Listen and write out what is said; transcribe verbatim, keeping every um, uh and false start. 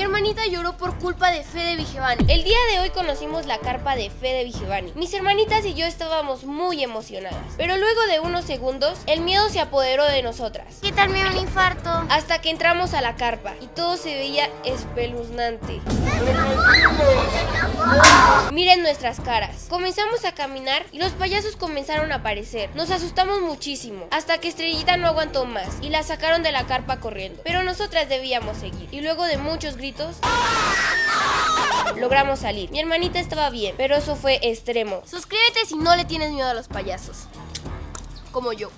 Mi hermanita lloró por culpa de Fede Vigevani. El día de hoy conocimos la carpa de Fede Vigevani. Mis hermanitas y yo estábamos muy emocionadas, pero luego de unos segundos el miedo se apoderó de nosotras. ¿Qué tal me dio un infarto? Hasta que entramos a la carpa y todo se veía espeluznante. Miren nuestras caras. Comenzamos a caminar y los payasos comenzaron a aparecer. Nos asustamos muchísimo, hasta que Estrellita no aguantó más y la sacaron de la carpa corriendo. Pero nosotras debíamos seguir, y luego de muchos gritos logramos salir. Mi hermanita estaba bien, pero eso fue extremo. Suscríbete si no le tienes miedo a los payasos, como yo.